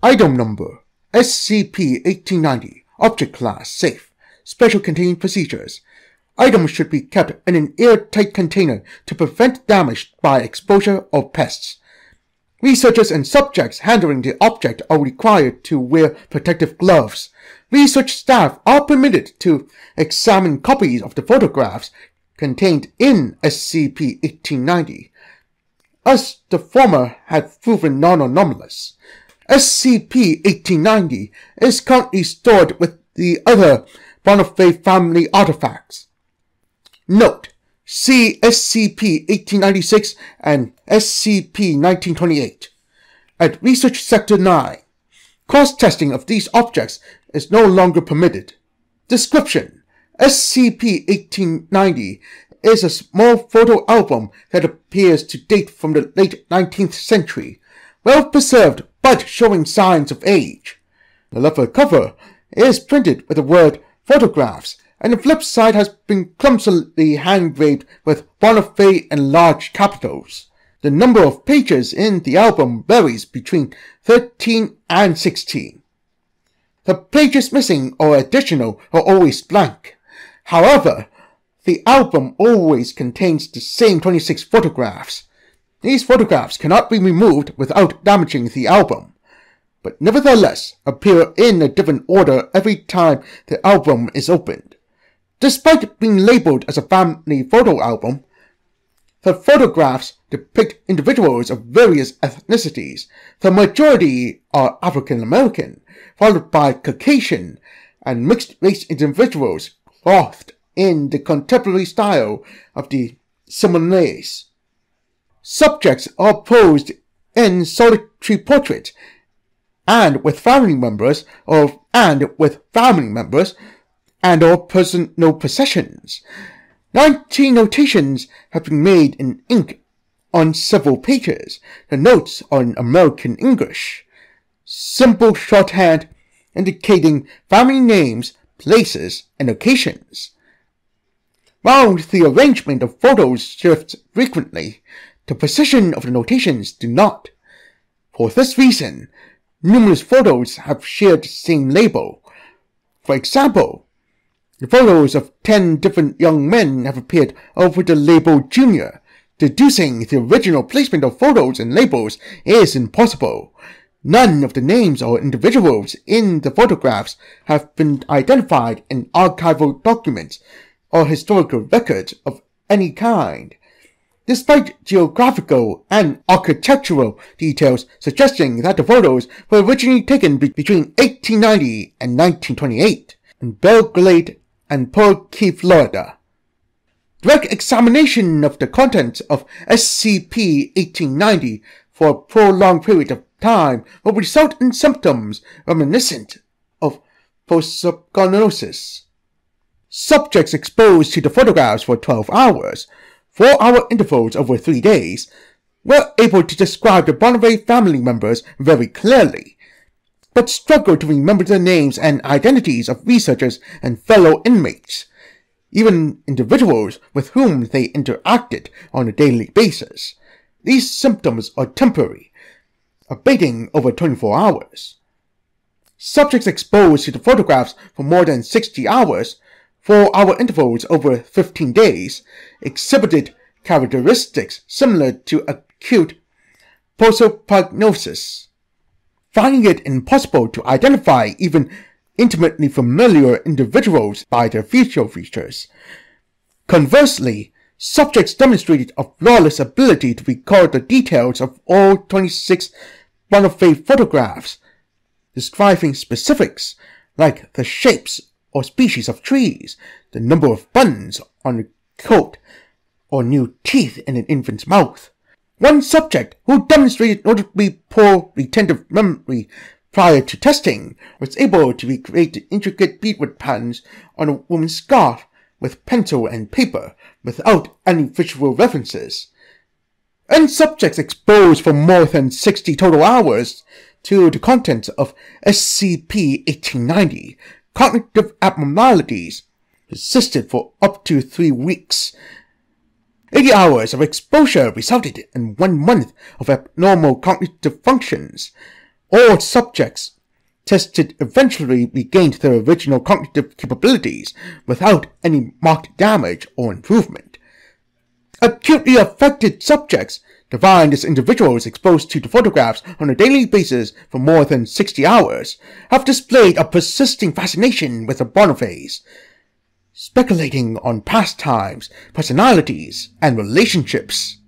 Item Number SCP-1890. Object Class Safe. Special Containment Procedures. Items should be kept in an airtight container to prevent damage by exposure or pests. Researchers and subjects handling the object are required to wear protective gloves. Research staff are permitted to examine copies of the photographs contained in SCP-1890, as the former had proven non-anomalous. SCP-1890 is currently stored with the other Bonifay family artifacts. Note: see SCP-1896 and SCP-1928. At Research Sector 9, cross-testing of these objects is no longer permitted. Description: SCP-1890 is a small photo album that appears to date from the late 19th century, well preserved but showing signs of age. The leather cover is printed with the word "photographs," and the flip side has been clumsily hand-engraved with Bonifay and large capitals. The number of pages in the album varies between 13 and 16. The pages missing or additional are always blank. However, the album always contains the same 26 photographs. These photographs cannot be removed without damaging the album, but nevertheless appear in a different order every time the album is opened. Despite being labeled as a family photo album, the photographs depict individuals of various ethnicities. The majority are African American, followed by Caucasian and mixed-race individuals clothed in the contemporary style of the Simonese. Subjects are posed in solitary portrait and with family members and/or personal possessions. 19 notations have been made in ink on several pages. The notes are in American English, simple shorthand indicating family names, places, and occasions. While the arrangement of photos shifts frequently, the position of the notations do not. For this reason, numerous photos have shared the same label. For example, the photos of 10 different young men have appeared over the label Junior. Deducing the original placement of photos and labels is impossible. None of the names or individuals in the photographs have been identified in archival documents or historical records of any kind, despite geographical and architectural details suggesting that the photos were originally taken between 1890 and 1928 in Belle Glade and Pearl Key, Florida. Direct examination of the contents of SCP-1890 for a prolonged period of time will result in symptoms reminiscent of prosopagnosia. Subjects exposed to the photographs for 12 hours, 4-hour intervals over 3 days, were able to describe the Bonifay family members very clearly, but struggled to remember the names and identities of researchers and fellow inmates, even individuals with whom they interacted on a daily basis. These symptoms are temporary, abating over 24 hours. Subjects exposed to the photographs for more than 60 hours, 4-hour intervals over 15 days, exhibited characteristics similar to acute prosopagnosis. Finding it impossible to identify even intimately familiar individuals by their facial features. Conversely, subjects demonstrated a flawless ability to recall the details of all 26 Bonifay photographs, describing specifics like the shapes or species of trees, the number of buttons on a coat, or new teeth in an infant's mouth. One subject, who demonstrated notably poor retentive memory prior to testing, was able to recreate the intricate beadwork patterns on a woman's scarf with pencil and paper without any visual references. And subjects exposed for more than 60 total hours to the contents of SCP-1890, cognitive abnormalities persisted for up to 3 weeks. 80 hours of exposure resulted in 1 month of abnormal cognitive functions. All subjects tested eventually regained their original cognitive capabilities without any marked damage or improvement. Acutely affected subjects defined as individuals exposed to the photographs on a daily basis for more than 60 hours have displayed a persisting fascination with the Bonifays, speculating on pastimes, personalities, and relationships.